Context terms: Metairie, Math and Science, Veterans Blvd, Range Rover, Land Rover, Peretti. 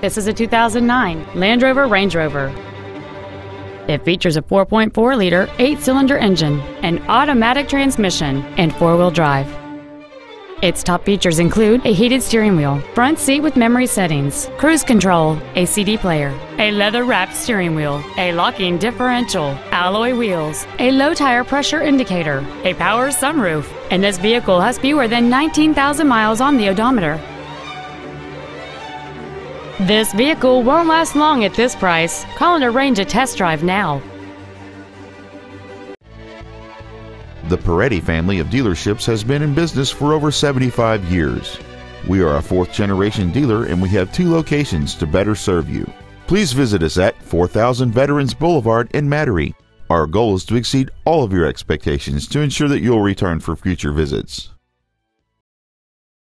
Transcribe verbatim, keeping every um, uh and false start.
This is a two thousand nine Land Rover Range Rover. It features a four point four liter eight-cylinder engine, an automatic transmission, and four-wheel drive. Its top features include a heated steering wheel, front seat with memory settings, cruise control, a C D player, a leather-wrapped steering wheel, a locking differential, alloy wheels, a low tire pressure indicator, a power sunroof, and this vehicle has fewer than nineteen thousand miles on the odometer. This vehicle won't last long at this price. Call and arrange a test drive now. The Peretti family of dealerships has been in business for over seventy-five years. We are a fourth-generation dealer and we have two locations to better serve you. Please visit us at four thousand Veterans Boulevard in Metairie. Our goal is to exceed all of your expectations to ensure that you'll return for future visits.